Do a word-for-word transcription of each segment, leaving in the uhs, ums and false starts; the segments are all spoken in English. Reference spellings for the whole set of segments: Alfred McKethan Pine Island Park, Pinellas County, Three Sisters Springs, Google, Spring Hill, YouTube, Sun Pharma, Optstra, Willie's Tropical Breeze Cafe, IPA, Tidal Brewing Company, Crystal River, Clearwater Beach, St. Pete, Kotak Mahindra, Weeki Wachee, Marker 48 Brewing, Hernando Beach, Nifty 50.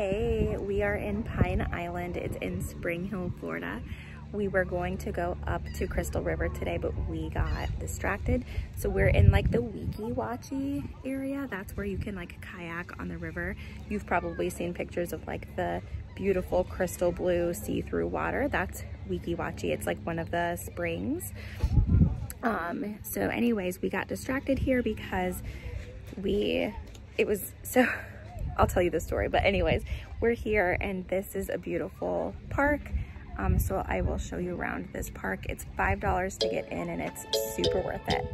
Hey, we are in Pine Island. It's in Spring Hill, Florida. We were going to go up to Crystal River today, but we got distracted. So we're in like the Weeki Wachee area. That's where you can like kayak on the river. You've probably seen pictures of like the beautiful crystal blue see-through water. That's Weeki Wachee. It's like one of the springs. Um, so anyways, we got distracted here because we, it was so... I'll tell you the story, but anyways, we're here and this is a beautiful park. Um, so I will show you around this park. It's five dollars to get in and it's super worth it.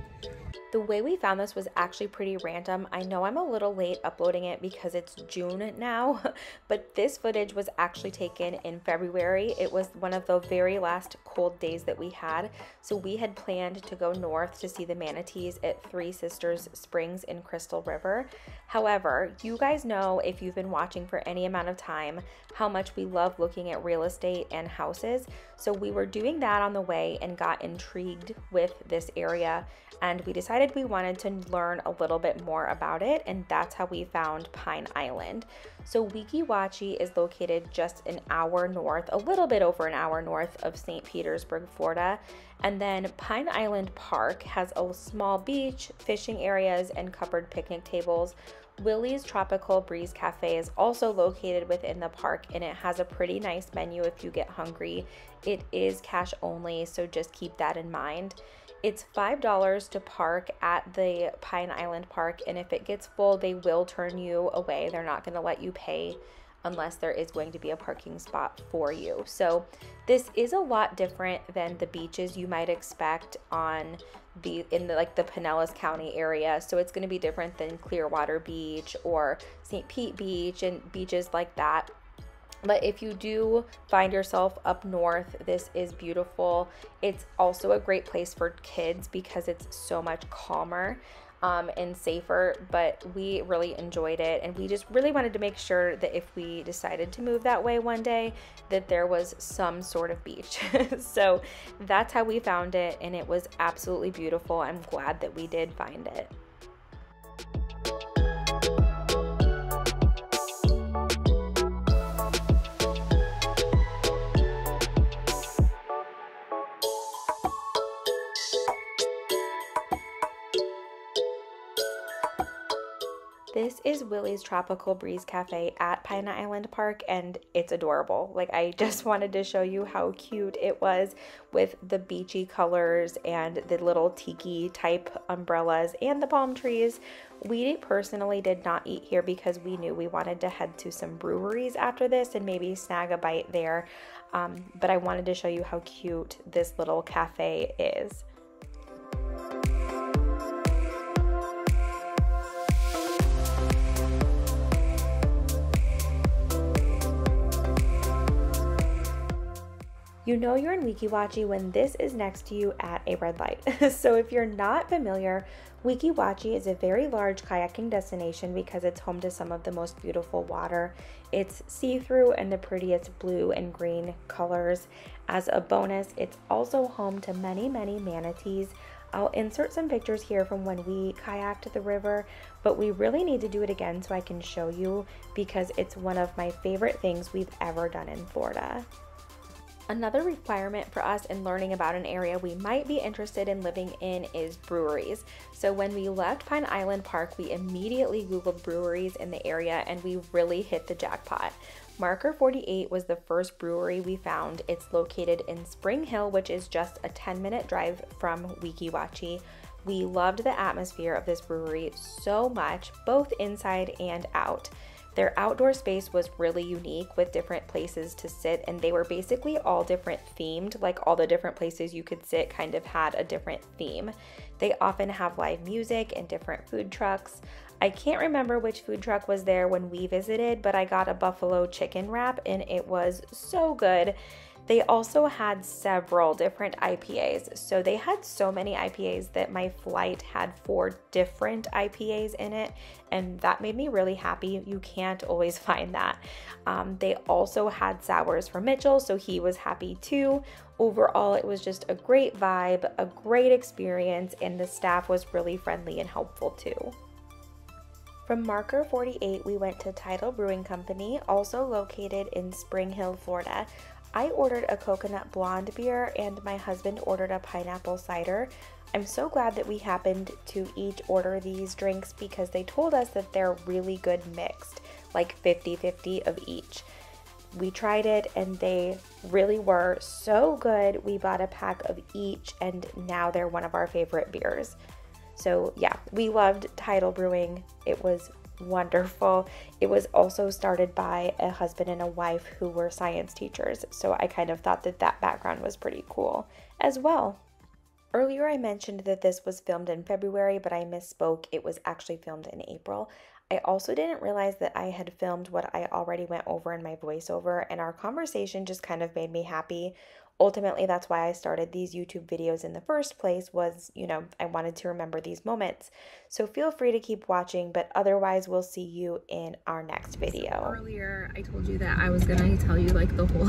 The way we found this was actually pretty random. I know I'm a little late uploading it because it's June now, but this footage was actually taken in February. It was one of the very last cold days that we had. So we had planned to go north to see the manatees at Three Sisters Springs in Crystal River. However, you guys know, if you've been watching for any amount of time, how much we love looking at real estate and houses. So we were doing that on the way and got intrigued with this area, and we decided we wanted to learn a little bit more about it, and that's how we found Pine Island. So Weeki Wachee is located just an hour north, a little bit over an hour north of Saint Petersburg, Florida. And then Pine Island Park has a small beach, fishing areas, and covered picnic tables. Willie's Tropical Breeze Cafe is also located within the park, and it has a pretty nice menu if you get hungry. It is cash only, so just keep that in mind. It's five dollars to park at the Pine Island Park, and if it gets full, they will turn you away. They're not going to let you pay unless there is going to be a parking spot for you. So this is a lot different than the beaches you might expect on the in the, like the Pinellas County area. So it's going to be different than Clearwater Beach or Saint Pete Beach and beaches like that. But if you do find yourself up north, this is beautiful. It's also a great place for kids because it's so much calmer um, and safer, but we really enjoyed it. And we just really wanted to make sure that if we decided to move that way one day, that there was some sort of beach. So that's how we found it, and it was absolutely beautiful. I'm glad that we did find it. This is Willie's Tropical Breeze Cafe at Pine Island Park, and it's adorable. Like, I just wanted to show you how cute it was with the beachy colors and the little tiki type umbrellas and the palm trees. We personally did not eat here because we knew we wanted to head to some breweries after this and maybe snag a bite there. Um, but I wanted to show you how cute this little cafe is. You know you're in Weeki Wachee when this is next to you at a red light. So if you're not familiar, Weeki Wachee is a very large kayaking destination because it's home to some of the most beautiful water. It's see-through and the prettiest blue and green colors. As a bonus, it's also home to many, many manatees. I'll insert some pictures here from when we kayaked the river, but we really need to do it again so I can show you because it's one of my favorite things we've ever done in Florida. Another requirement for us in learning about an area we might be interested in living in is breweries. So when we left Pine Island Park, we immediately Googled breweries in the area and we really hit the jackpot. Marker forty-eight was the first brewery we found. It's located in Spring Hill, which is just a ten minute drive from Weeki Wachee. We loved the atmosphere of this brewery so much, both inside and out. Their outdoor space was really unique with different places to sit, and they were basically all different themed, like all the different places you could sit kind of had a different theme. They often have live music and different food trucks. I can't remember which food truck was there when we visited, but I got a buffalo chicken wrap and it was so good. They also had several different I P As. So they had so many I P As that my flight had four different I P As in it, and that made me really happy. You can't always find that. Um, they also had sours for Mitchell, so he was happy too. Overall, it was just a great vibe, a great experience, and the staff was really friendly and helpful too. From Marker forty-eight, we went to Tidal Brewing Company, also located in Spring Hill, Florida. I ordered a coconut blonde beer and my husband ordered a pineapple cider. I'm so glad that we happened to each order these drinks because they told us that they're really good mixed, like fifty fifty of each. We tried it and they really were so good. We bought a pack of each and now they're one of our favorite beers. So yeah, we loved Tidal Brewing. It was wonderful. It was also started by a husband and a wife who were science teachers, so I kind of thought that that background was pretty cool as well. Earlier I mentioned that this was filmed in February, but I misspoke. It was actually filmed in April. I also didn't realize that I had filmed what I already went over in my voiceover, and our conversation just kind of made me happy. Ultimately, that's why I started these YouTube videos in the first place was, you know, I wanted to remember these moments. So feel free to keep watching, but otherwise we'll see you in our next video. Earlier, I told you that I was gonna tell you like the whole,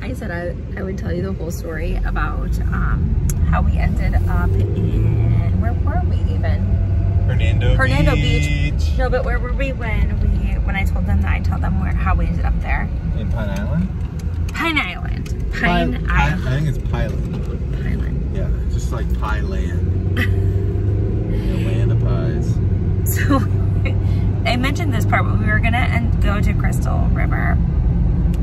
I said I, I would tell you the whole story about um, how we ended up in, where were we even? Hernando, Hernando Beach. Beach. No, but where were we when we, when I told them that I told them where, how we ended up there? In Pine Island? Pine Island. Pine, Pine Island. I think it's Pyland. Pyland. Yeah, just like Pie Land. The land of pies. So, I mentioned this part, but we were gonna end, go to Crystal River.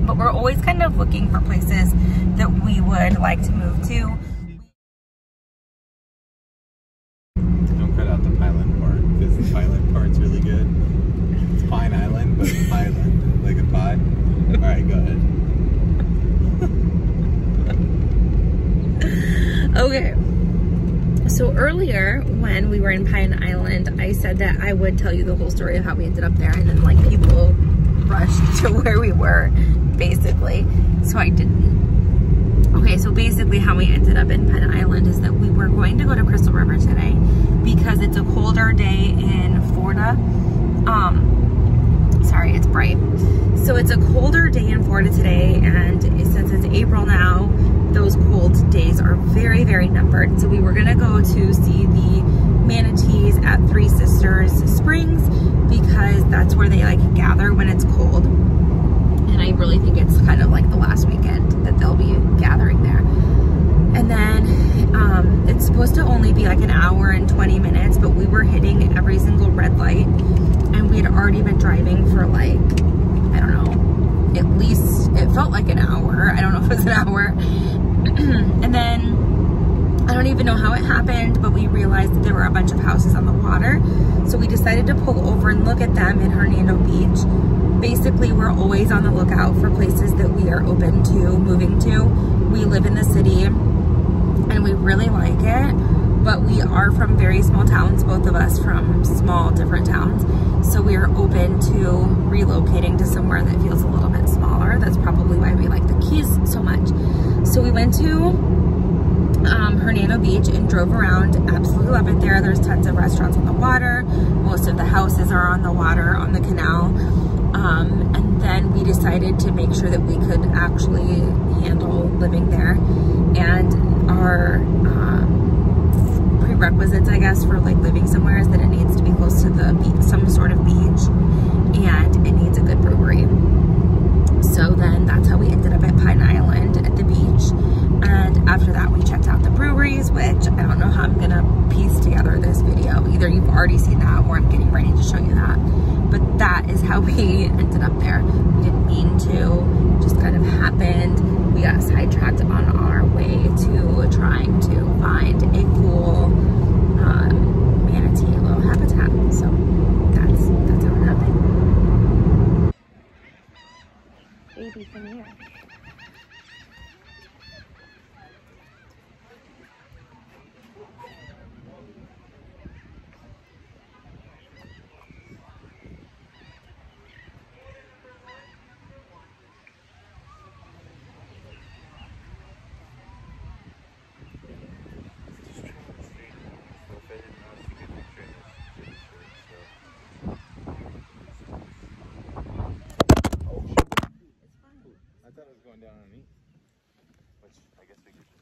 But we're always kind of looking for places that we would like to move to. Don't cut out the Pyland part, because the Pyland part's really good. It's Pine Island, but it's Pyland, like a pie. Alright, go ahead. Okay, so earlier when we were in Pine Island, I said that I would tell you the whole story of how we ended up there, and then like people rushed to where we were, basically, so I didn't. Okay, so basically how we ended up in Pine Island is that we were going to go to Crystal River today because it's a colder day in Florida. Um, sorry, it's bright. So it's a colder day in Florida today, and since it's April now, those cold days are very, very numbered. So we were gonna go to see the manatees at Three Sisters Springs because that's where they like gather when it's cold. And I really think it's kind of like the last weekend that they'll be gathering there. And then um, it's supposed to only be like an hour and twenty minutes, but we were hitting every single red light and we had already been driving for like, I don't know, at least it felt like an hour. I don't know if it was an hour. And then, I don't even know how it happened, but we realized that there were a bunch of houses on the water. So we decided to pull over and look at them in Hernando Beach. Basically, we're always on the lookout for places that we are open to moving to. We live in the city and we really like it, but we are from very small towns, both of us from small different towns. So we are open to relocating to somewhere that feels a little bit smaller. That's probably why we like the Keys so much. So we went to um, Hernando Beach and drove around. Absolutely love it there. There's tons of restaurants on the water. Most of the houses are on the water, on the canal. Um, and then we decided to make sure that we could actually handle living there. And our um, prerequisites, I guess, for like living somewhere is that it needs to be close to the beach, some sort of beach, and it needs a good brewery. So then that's how we ended up at Pine Island at the beach. And after that, we checked out the breweries, which I don't know how I'm gonna piece together this video. Either you've already seen that or I'm getting ready to show you that. But that is how we ended up there. We didn't mean to, just kind of happened. We got sidetracked on our way to trying to find a cool um, manatee little habitat. So that's, that's how it happened. Baby from here. Down on me, which I guess we could